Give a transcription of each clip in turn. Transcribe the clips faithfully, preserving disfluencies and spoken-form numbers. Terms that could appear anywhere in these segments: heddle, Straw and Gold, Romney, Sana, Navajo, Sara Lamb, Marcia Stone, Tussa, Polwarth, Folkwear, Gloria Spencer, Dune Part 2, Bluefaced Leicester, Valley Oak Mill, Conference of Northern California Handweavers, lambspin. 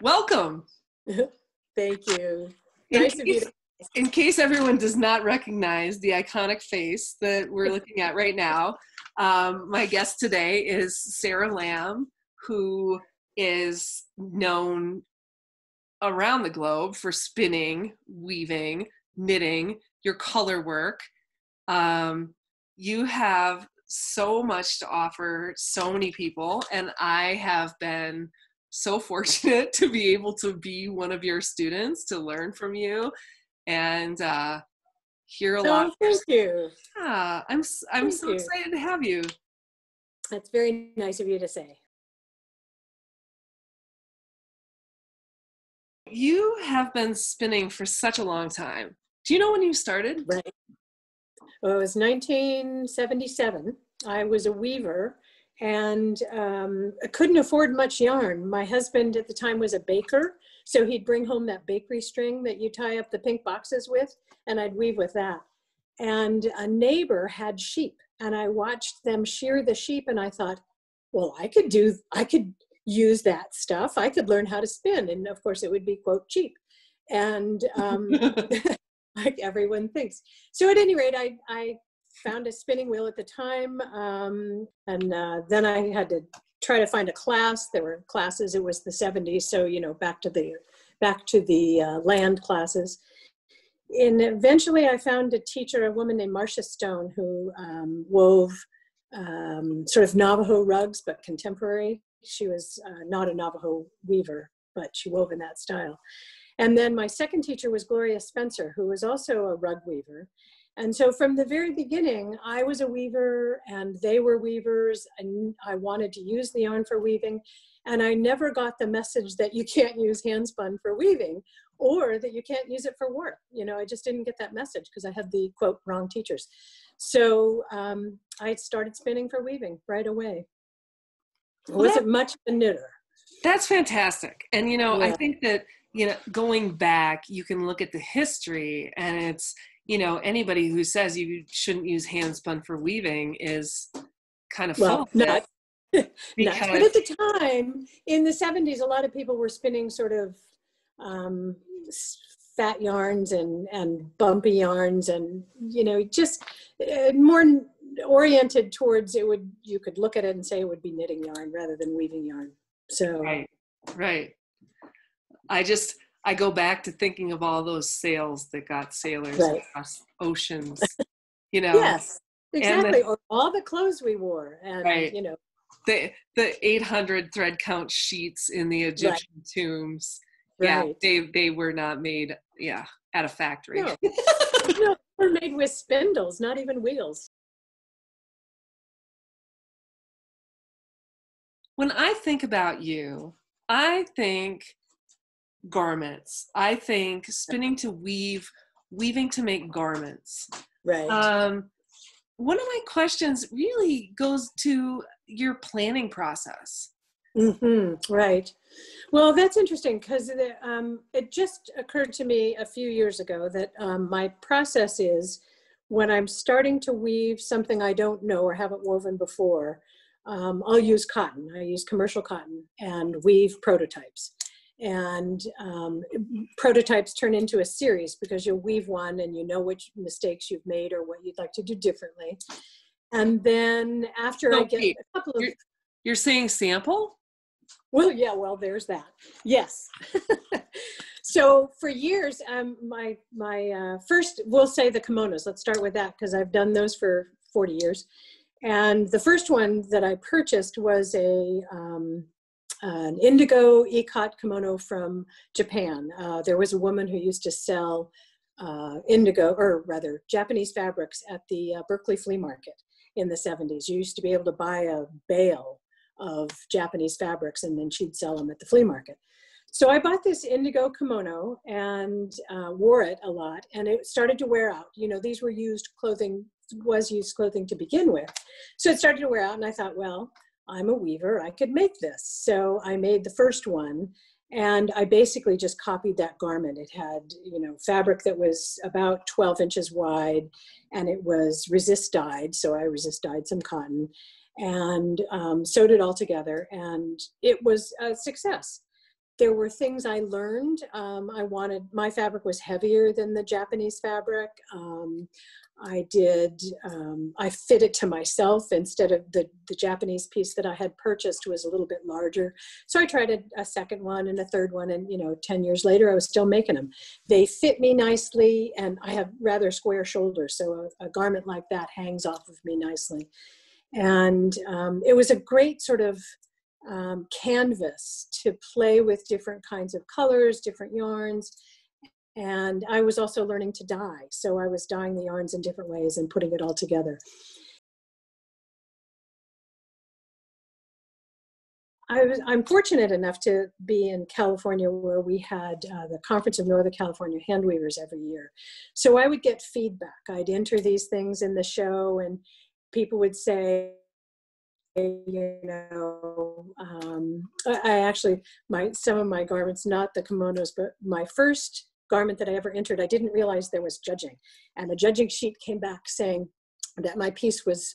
Welcome. Thank you. In, nice case, to in case everyone does not recognize the iconic face that we're looking at right now, um, my guest today is Sara Lamb, who is known around the globe for spinning, weaving, knitting, your color work. Um, you have so much to offer so many people, and I have been so fortunate to be able to be one of your students, to learn from you and uh, hear a oh, lot. Thank you. Yeah, I'm, I'm thank so you. excited to have you. That's very nice of you to say. You have been spinning for such a long time. Do you know when you started? Right. Well, it was nineteen seventy-seven. I was a weaver, and um, I couldn't afford much yarn. My husband at the time was a baker, so he'd bring home that bakery string that you tie up the pink boxes with, and I'd weave with that. And a neighbor had sheep, and I watched them shear the sheep, and I thought, well, I could do, I could use that stuff. I could learn how to spin, and of course it would be, quote, cheap. And um, like everyone thinks. So at any rate, I, I found a spinning wheel at the time, um, and uh, then I had to try to find a class. There were classes. It was the seventies, so you know, back to the back to the uh, land classes. And eventually, I found a teacher, a woman named Marcia Stone, who um, wove um, sort of Navajo rugs, but contemporary. She was uh, not a Navajo weaver, but she wove in that style. And then my second teacher was Gloria Spencer, who was also a rug weaver. And so from the very beginning, I was a weaver and they were weavers, and I wanted to use the yarn for weaving. And I never got the message that you can't use handspun for weaving or that you can't use it for work. You know, I just didn't get that message because I had the, quote, wrong teachers. So um, I started spinning for weaving right away. I wasn't much of a knitter. That's fantastic. And, you know, yeah. I think that, you know, going back, you can look at the history, and it's, you know, anybody who says you shouldn't use handspun for weaving is kind of well, false. Not, not, but at the time, in the seventies, a lot of people were spinning sort of um, fat yarns and, and bumpy yarns and, you know, just uh, more oriented towards it would, you could look at it and say it would be knitting yarn rather than weaving yarn. So, right, right. I just, I go back to thinking of all those sails that got sailors right. across oceans, you know. Yes, exactly. The, or all the clothes we wore, and right. you know, the the eight hundred thread count sheets in the Egyptian right. tombs. Yeah, right. they they were not made. Yeah, at a factory. No, no, they were made with spindles, not even wheels. When I think about you, I think garments. I think spinning to weave, weaving to make garments. Right. Um, one of my questions really goes to your planning process. Mm-hmm. Right. Well, that's interesting because um, it just occurred to me a few years ago that um, my process is when I'm starting to weave something I don't know or haven't woven before, um, I'll use cotton. I use commercial cotton and weave prototypes. And um, prototypes turn into a series because you'll weave one and you know which mistakes you've made or what you'd like to do differently. And then after so I get wait, a couple of... You're, you're saying sample? Well, yeah, well, there's that. Yes. So for years, um, my, my uh, first, we'll say the kimonos. Let's start with that because I've done those for forty years. And the first one that I purchased was a... Um, Uh, an indigo e-cot kimono from Japan. Uh, there was a woman who used to sell uh, indigo, or rather Japanese fabrics at the uh, Berkeley flea market in the seventies. You used to be able to buy a bale of Japanese fabrics and then she'd sell them at the flea market. So I bought this indigo kimono and uh, wore it a lot, and it started to wear out. You know, these were used clothing, was used clothing to begin with. So it started to wear out, and I thought, well, I'm a weaver, I could make this. So I made the first one, and I basically just copied that garment. It had, you know, fabric that was about twelve inches wide, and it was resist dyed. So I resist dyed some cotton and um, sewed it all together, and it was a success. There were things I learned. Um, I wanted, my fabric was heavier than the Japanese fabric. Um, I did, um, I fit it to myself instead of the, the Japanese piece that I had purchased was a little bit larger. So I tried a, a second one and a third one, and you know, ten years later, I was still making them. They fit me nicely, and I have rather square shoulders, so a, a garment like that hangs off of me nicely. And um, it was a great sort of um, canvas to play with different kinds of colors, different yarns. And I was also learning to dye. So I was dyeing the yarns in different ways and putting it all together. I was, I'm fortunate enough to be in California, where we had uh, the Conference of Northern California Handweavers every year. So I would get feedback. I'd enter these things in the show, and people would say, you know, um, I, I actually, my, some of my garments, not the kimonos, but my first garment that I ever entered, I didn't realize there was judging. And the judging sheet came back saying that my piece was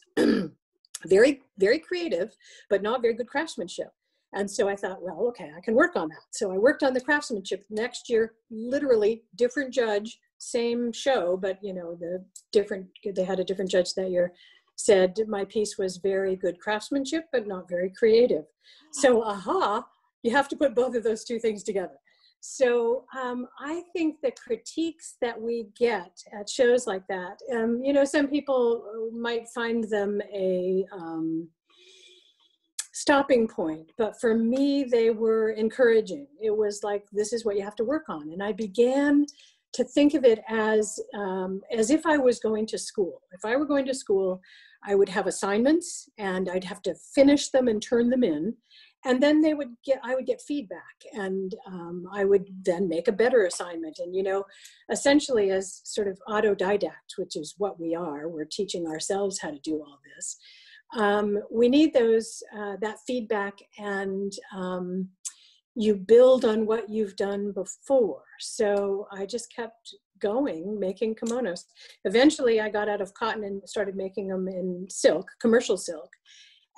very, very creative, but not very good craftsmanship. And so I thought, well, okay, I can work on that. So I worked on the craftsmanship. Next year, literally different judge, same show, but you know, the different, they had a different judge that year, said my piece was very good craftsmanship, but not very creative. So aha, you have to put both of those two things together. So um, I think the critiques that we get at shows like that, um, you know, some people might find them a um, stopping point, but for me, they were encouraging. It was like, this is what you have to work on. And I began to think of it as, um, as if I was going to school. If I were going to school, I would have assignments and I'd have to finish them and turn them in. And then they would get, I would get feedback, and um, I would then make a better assignment. And, you know, essentially as sort of autodidact, which is what we are, we're teaching ourselves how to do all this. Um, we need those, uh, that feedback, and um, you build on what you've done before. So I just kept going, making kimonos. Eventually I got out of cotton and started making them in silk, commercial silk.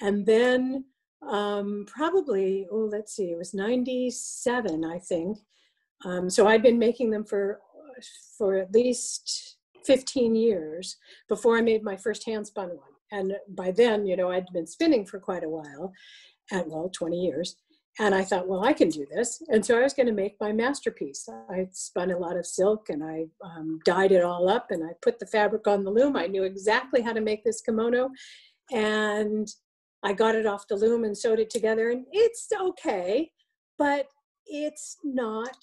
And then um probably, oh, let's see, it was ninety-seven, I think, um so I'd been making them for for at least fifteen years before I made my first hand spun one. And by then, you know, I'd been spinning for quite a while, at well, twenty years, and I thought, well, I can do this. And so I was going to make my masterpiece. I spun a lot of silk, and I um, dyed it all up, and I put the fabric on the loom. I knew exactly how to make this kimono, and I got it off the loom and sewed it together, and it's okay, but it's not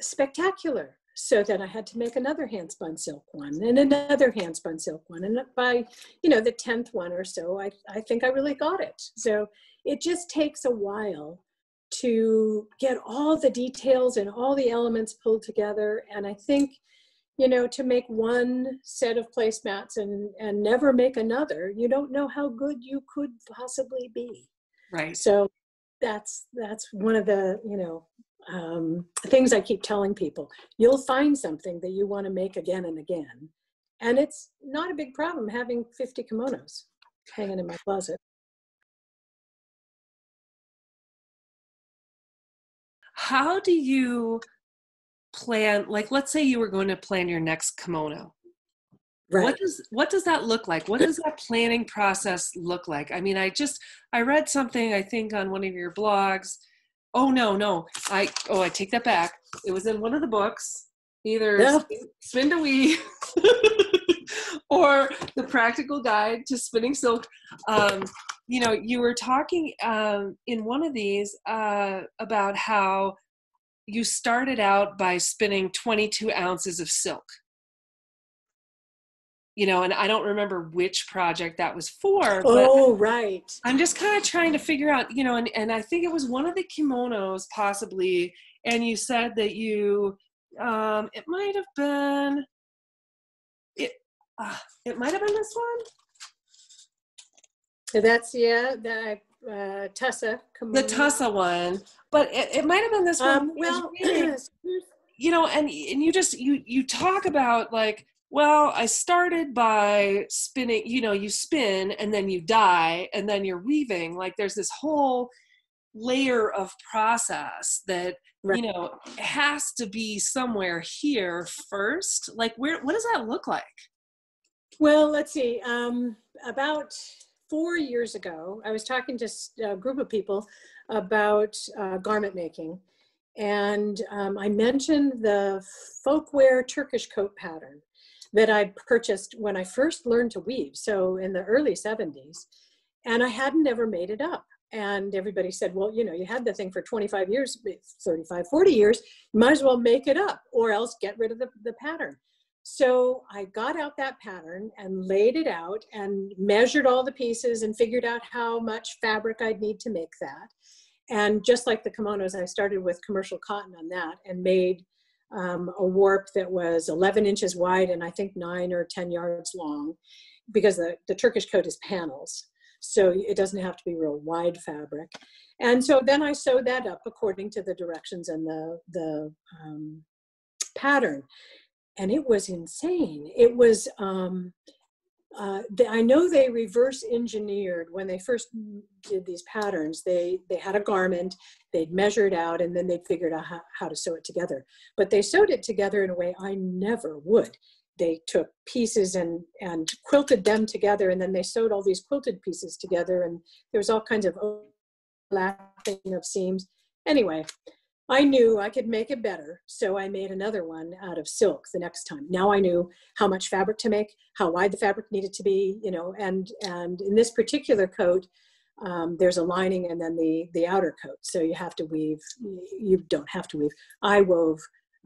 spectacular. So then I had to make another handspun silk one, and another handspun silk one. And by, you know, the tenth one or so, I, I think I really got it. So it just takes a while to get all the details and all the elements pulled together. And I think, you know, to make one set of placemats and, and never make another, you don't know how good you could possibly be. Right. So that's, that's one of the, you know, um, things I keep telling people. You'll find something that you want to make again and again. And it's not a big problem having fifty kimonos hanging in my closet. How do you plan, like, let's say you were going to plan your next kimono, right? What does, what does that look like? What does that planning process look like? I mean, I just, I read something, I think on one of your blogs. Oh no, no. I, oh, I take that back. It was in one of the books, either no. Spin to Weave or The Practical Guide to Spinning Silk. Um, you know, you were talking um, in one of these uh, about how you started out by spinning twenty-two ounces of silk, you know, and I don't remember which project that was for. Oh, right. I'm just kind of trying to figure out, you know, and, and I think it was one of the kimonos possibly. And you said that you, um, it might've been, it, uh, it might've been this one. So that's, yeah, that I Uh, Tussa. The Tussa one, but it, it might have been this um, one. Well, you know, and and you just you you talk about like, well, I started by spinning. You know, you spin and then you dye and then you're weaving. Like, there's this whole layer of process that, right. you know, has to be somewhere here first? Like, where, what does that look like? Well, let's see, um, about four years ago, I was talking to a group of people about uh, garment making. And um, I mentioned the Folkwear Turkish coat pattern that I purchased when I first learned to weave, so in the early seventies, and I hadn't ever made it up. And everybody said, well, you know, you had the thing for twenty-five years, thirty-five, forty years, you might as well make it up or else get rid of the, the pattern. So I got out that pattern and laid it out and measured all the pieces and figured out how much fabric I'd need to make that. And just like the kimonos, I started with commercial cotton on that and made um, a warp that was eleven inches wide and I think nine or ten yards long, because the, the Turkish coat is panels. So it doesn't have to be real wide fabric. And so then I sewed that up according to the directions and the, the um, pattern. And it was insane. It was, um, uh, the, I know they reverse engineered when they first did these patterns. They, they had a garment, they'd measured out, and then they figured out how, how to sew it together. But they sewed it together in a way I never would. They took pieces and, and quilted them together, and then they sewed all these quilted pieces together, and there was all kinds of overlapping of seams. Anyway, I knew I could make it better, so I made another one out of silk the next time. Now I knew how much fabric to make, how wide the fabric needed to be, you know, and, and in this particular coat, um, there's a lining and then the, the outer coat, so you have to weave, you don't have to weave. I wove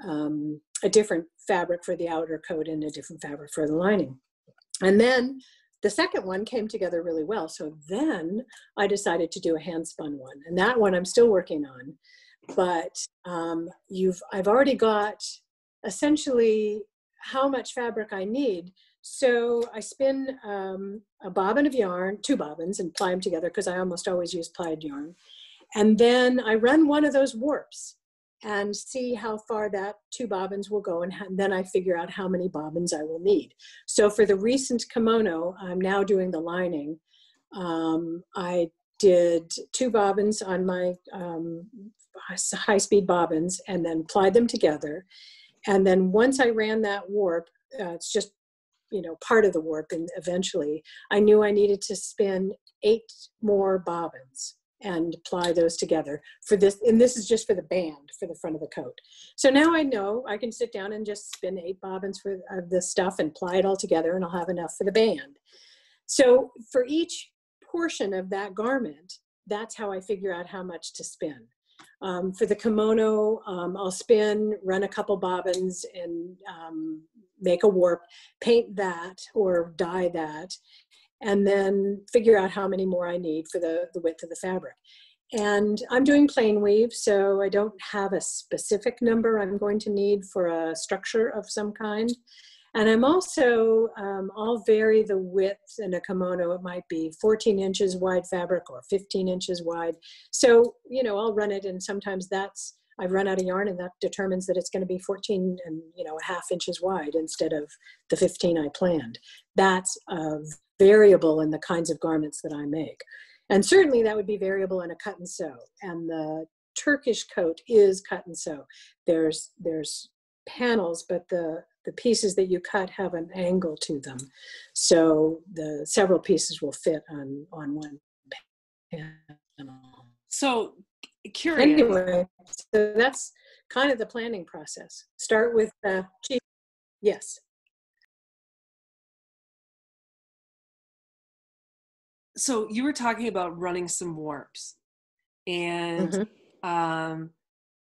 um, a different fabric for the outer coat and a different fabric for the lining. And then the second one came together really well, so then I decided to do a hand-spun one, and that one I'm still working on. But um, you've, I've already got essentially how much fabric I need. So I spin um, a bobbin of yarn, two bobbins, and ply them together because I almost always use plied yarn. And then I run one of those warps and see how far that two bobbins will go. And, and then I figure out how many bobbins I will need. So for the recent kimono, I'm now doing the lining. Um, I did two bobbins on my um, high-speed bobbins and then plied them together. And then once I ran that warp, uh, it's just, you know, part of the warp, and eventually I knew I needed to spin eight more bobbins and ply those together for this. And this is just for the band for the front of the coat. So now I know I can sit down and just spin eight bobbins for uh, this stuff and ply it all together, and I'll have enough for the band. So for each portion of that garment, that's how I figure out how much to spin. Um, for the kimono, um, I'll spin, run a couple bobbins, and um, make a warp, paint that or dye that, and then figure out how many more I need for the, the width of the fabric. And I'm doing plain weave, so I don't have a specific number I'm going to need for a structure of some kind. And I'm also, um, I'll vary the width in a kimono. It might be fourteen inches wide fabric or fifteen inches wide. So, you know, I'll run it, and sometimes that's, I've run out of yarn, and that determines that it's going to be fourteen and, you know, a half inches wide instead of the fifteen I planned. That's a variable in the kinds of garments that I make. And certainly that would be variable in a cut and sew. And the Turkish coat is cut and sew. There's, there's panels, but the, the pieces that you cut have an angle to them. So the several pieces will fit on, on one panel. So curious. Anyway, so that's kind of the planning process. Start with uh, cheap. Yes. So you were talking about running some warps, and mm-hmm. um,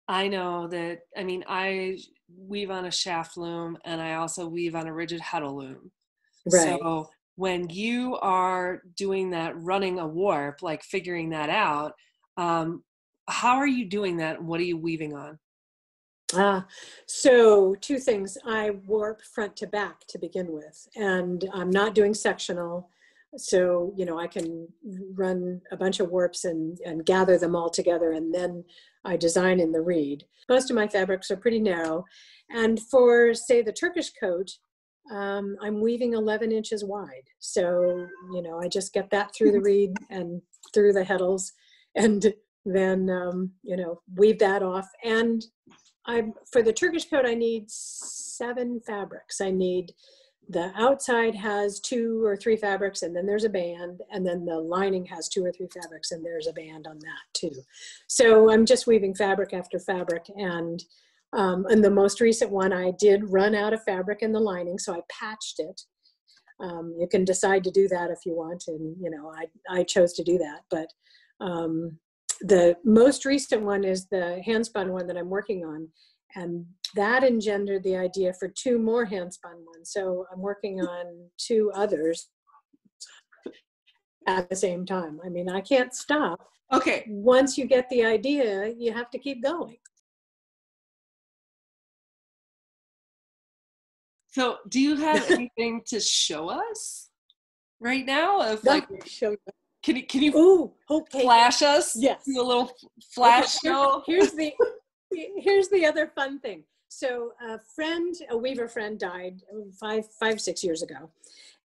I know that, I mean, I weave on a shaft loom, and I also weave on a rigid heddle loom. Right. So when you are doing that, running a warp, like figuring that out, um, how are you doing that? What are you weaving on? Ah, uh, so two things. I warp front to back to begin with, and I'm not doing sectional. So, you know, I can run a bunch of warps and, and gather them all together, and then I design in the reed. Most of my fabrics are pretty narrow. And for, say, the Turkish coat, um, I'm weaving eleven inches wide. So, you know, I just get that through the reed and through the heddles and then, um, you know, weave that off. And I, for the Turkish coat, I need seven fabrics. I need, the outside has two or three fabrics and then there's a band, and then the lining has two or three fabrics and there's a band on that too. So I'm just weaving fabric after fabric, and um, and the most recent one I did run out of fabric in the lining, so I patched it. Um, you can decide to do that if you want, and you know, I, I chose to do that, but um, the most recent one is the handspun one that I'm working on, and that engendered the idea for two more handspun ones. So I'm working on two others at the same time. I mean, I can't stop. Okay. Once you get the idea, you have to keep going. So do you have anything to show us right now? Of like, show you. Can you, can you Ooh, okay. flash us? Yes. Do a little flash okay. show. Here's the, here's the other fun thing. So a friend, a weaver friend died five, five, six years ago.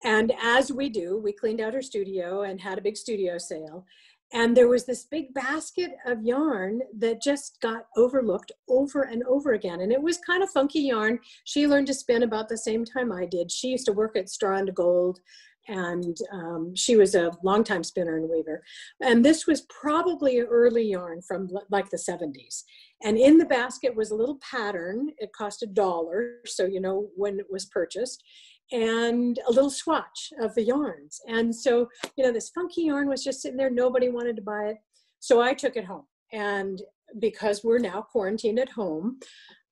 And as we do, we cleaned out her studio and had a big studio sale. And there was this big basket of yarn that just got overlooked over and over again. And it was kind of funky yarn. She learned to spin about the same time I did. She used to work at Straw and Gold, and um, she was a longtime spinner and weaver. And this was probably early yarn from like the seventies. And in the basket was a little pattern. It cost a dollar, so you know when it was purchased, and a little swatch of the yarns. And so, you know, this funky yarn was just sitting there. Nobody wanted to buy it. So I took it home. And because we're now quarantined at home,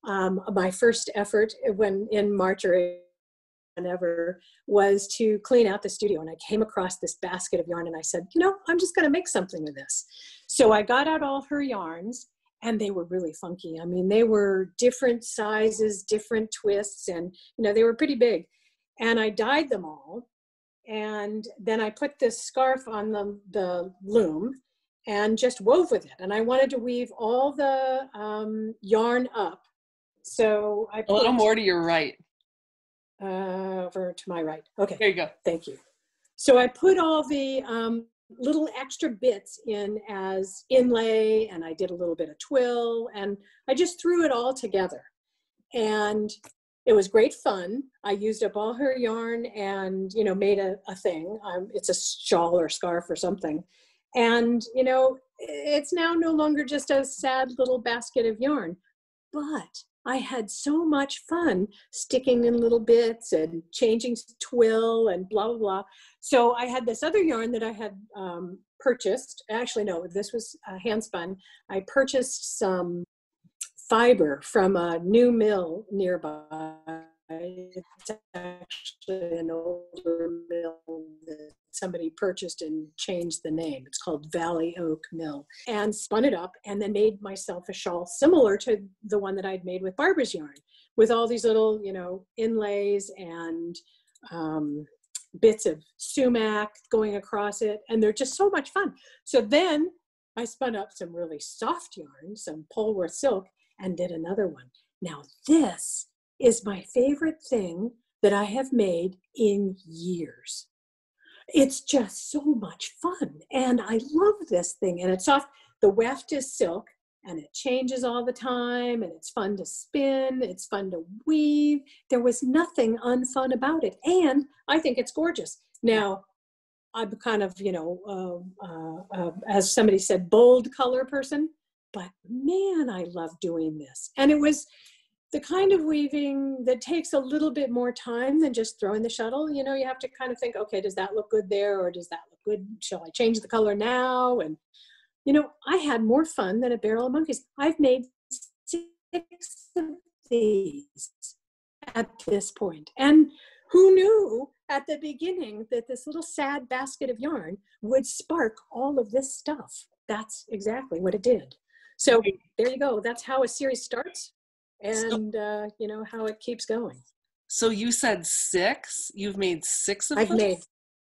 um, my first effort when in March or April, whenever, was to clean out the studio. And I came across this basket of yarn and I said, you know, I'm just going to make something with this. So I got out all her yarns. And they were really funky. I mean, they were different sizes, different twists, and you know, they were pretty big. And I dyed them all. And then I put this scarf on the, the loom and just wove with it. And I wanted to weave all the um, yarn up. So I put- A little more to your right. Uh, over to my right. Okay. There you go. Thank you. So I put all the, um, little extra bits in as inlay, and I did a little bit of twill, and I just threw it all together, and it was great fun. I used up all her yarn and, you know, made a, a thing. Um, it's a shawl or scarf or something. And, you know, it's now no longer just a sad little basket of yarn, but I had so much fun sticking in little bits and changing twill and blah, blah, blah. So I had this other yarn that I had um, purchased. Actually, no, this was uh, hand spun. I purchased some fiber from a new mill nearby. It's actually an older mill that somebody purchased and changed the name. It's called Valley Oak Mill, and spun it up and then made myself a shawl similar to the one that I'd made with Barbara's yarn, with all these little, you know, inlays and um, bits of sumac going across it. And they're just so much fun. So then I spun up some really soft yarn, some Polwarth silk, and did another one. Now this is my favorite thing that I have made in years. It's just so much fun, and I love this thing, and it's soft. The weft is silk, and it changes all the time, and it's fun to spin, it's fun to weave. There was nothing unfun about it, and I think it's gorgeous. Now, I'm kind of, you know, uh, uh, uh, as somebody said, bold color person, but man, I love doing this. And it was the kind of weaving that takes a little bit more time than just throwing the shuttle. You know, you have to kind of think, okay, does that look good there? Or does that look good? Shall I change the color now? And, you know, I had more fun than a barrel of monkeys. I've made six of these at this point. And who knew at the beginning that this little sad basket of yarn would spark all of this stuff? That's exactly what it did. So there you go. That's how a series starts. And, uh, you know, how it keeps going. So you said six? You've made six of those? I've made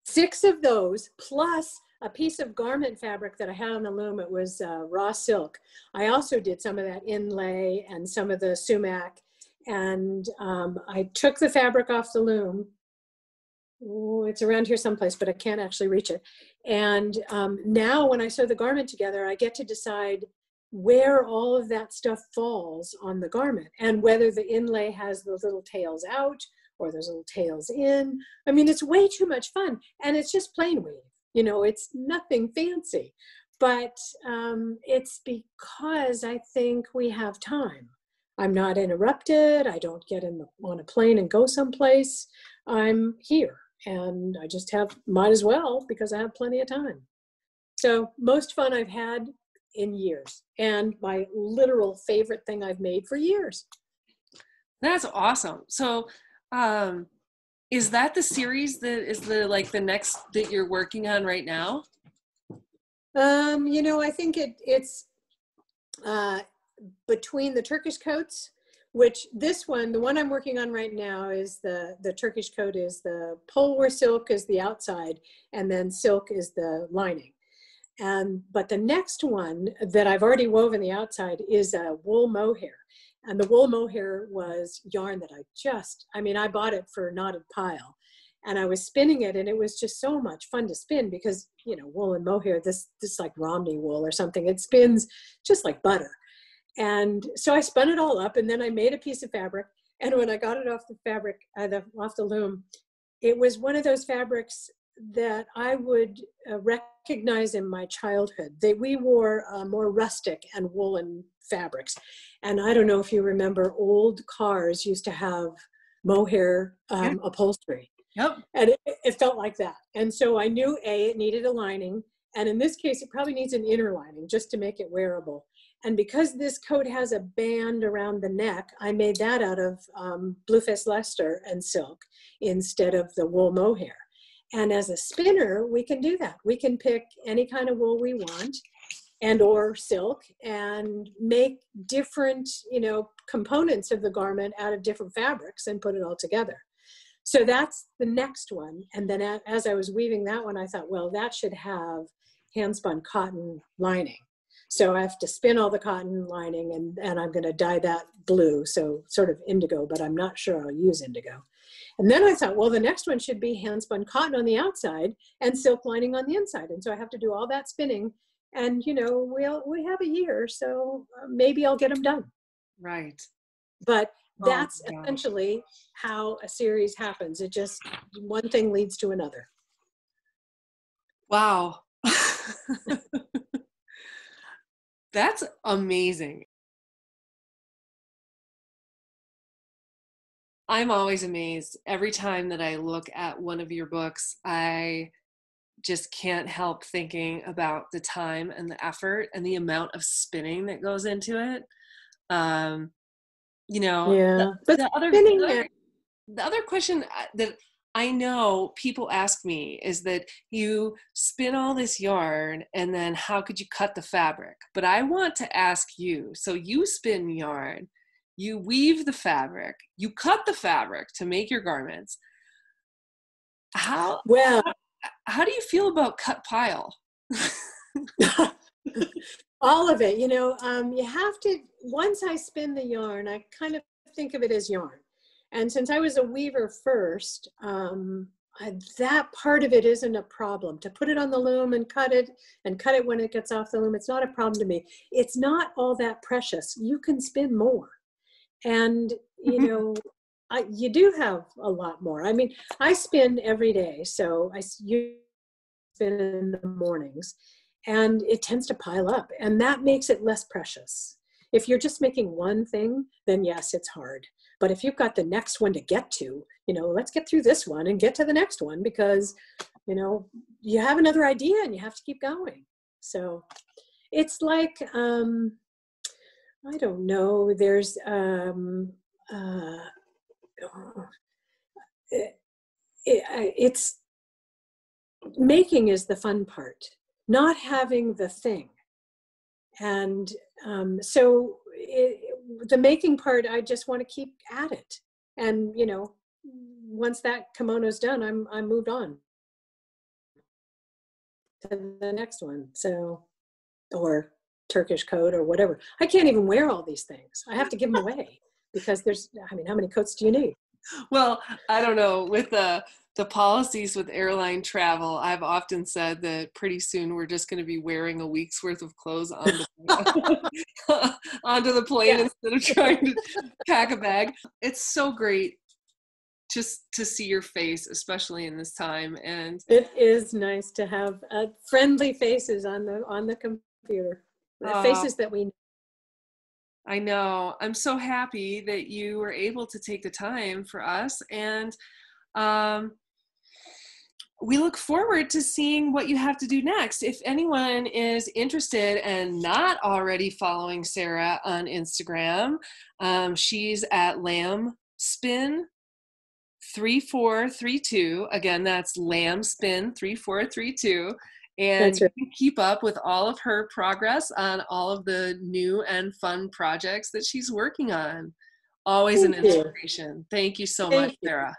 six of those, plus a piece of garment fabric that I had on the loom. It was uh, raw silk. I also did some of that inlay and some of the sumac. And um, I took the fabric off the loom, oh, it's around here someplace, but I can't actually reach it. And um, now when I sew the garment together, I get to decide where all of that stuff falls on the garment and whether the inlay has those little tails out or those little tails in. I mean, it's way too much fun. And it's just plain weave, you know, it's nothing fancy. But um, it's because I think we have time. I'm not interrupted. I don't get in the, on a plane and go someplace. I'm here and I just have, might as well, because I have plenty of time. So most fun I've had in years, and my literal favorite thing I've made for years. That's awesome. So um, is that the series that is the, like the next that you're working on right now? Um, you know, I think it, it's uh, between the Turkish coats, which this one, the one I'm working on right now is the, the Turkish coat is the Polwarth silk is the outside, and then silk is the lining. Um, but the next one that I've already woven the outside is a wool mohair. And the wool mohair was yarn that I just, I mean, I bought it for Knotted Pile. And I was spinning it, and it was just so much fun to spin because, you know, wool and mohair, this this like Romney wool or something, it spins just like butter. And so I spun it all up, and then I made a piece of fabric. And when I got it off the fabric, uh, the, off the loom, it was one of those fabrics that I would uh, recognize in my childhood. They, we wore uh, more rustic and woolen fabrics. And I don't know if you remember, old cars used to have mohair um, yeah. upholstery. Yep. And it, it felt like that. And so I knew, A, it needed a lining. And in this case, it probably needs an inner lining just to make it wearable. And because this coat has a band around the neck, I made that out of um, Bluefaced Leicester and silk instead of the wool mohair. And as a spinner, we can do that. We can pick any kind of wool we want and or silk and make different, you know, components of the garment out of different fabrics and put it all together. So that's the next one. And then as I was weaving that one, I thought, well, that should have hand-spun cotton lining. So I have to spin all the cotton lining, and, and I'm going to dye that blue, so sort of indigo, but I'm not sure I'll use indigo. And then I thought, well, the next one should be hand-spun cotton on the outside and silk lining on the inside. And so I have to do all that spinning. And, you know, we'll, we have a year, so maybe I'll get them done. Right. But that's oh, essentially how a series happens. It just, one thing leads to another. Wow. That's amazing. I'm always amazed every time that I look at one of your books. I just can't help thinking about the time and the effort and the amount of spinning that goes into it. Um, You know, yeah. the, the, other, the, other, the other question that I know people ask me is that you spin all this yarn and then how could you cut the fabric? But I want to ask you, so you spin yarn, you weave the fabric, you cut the fabric to make your garments. How, well, how, how do you feel about cut pile? All of it, you know, um, you have to, once I spin the yarn, I kind of think of it as yarn. And since I was a weaver first, um, I, that part of it isn't a problem. To put it on the loom and cut it, and cut it when it gets off the loom, it's not a problem to me. It's not all that precious. You can spin more. And, you know, I, you do have a lot more. I mean, I spin every day, so I you spin in the mornings. And it tends to pile up, and that makes it less precious. If you're just making one thing, then yes, it's hard. But if you've got the next one to get to, you know, let's get through this one and get to the next one because, you know, you have another idea and you have to keep going. So it's like, um, I don't know, there's, um, uh, it, it, it's, making is the fun part. Not having the thing. And um, so it, the making part, I just want to keep at it. And, you know, once that kimono's done, I'm, I'm moved on to the next one. So, or Turkish coat or whatever. I can't even wear all these things. I have to give them away because there's, I mean, how many coats do you need? Well, I don't know. With the, the policies with airline travel, I've often said that pretty soon we're just going to be wearing a week's worth of clothes on the, onto the plane, yeah, instead of trying to pack a bag. It's so great just to see your face, especially in this time. And it is nice to have uh, friendly faces on the on the computer, the uh, faces that we know. I know. I'm so happy that you were able to take the time for us, and um, we look forward to seeing what you have to do next. If anyone is interested and not already following Sara on Instagram, um, she's at lambspin three four three two. Again, that's lambspin three four three two. And you can keep up with all of her progress on all of the new and fun projects that she's working on. Always an inspiration. Thank you so much, Sara.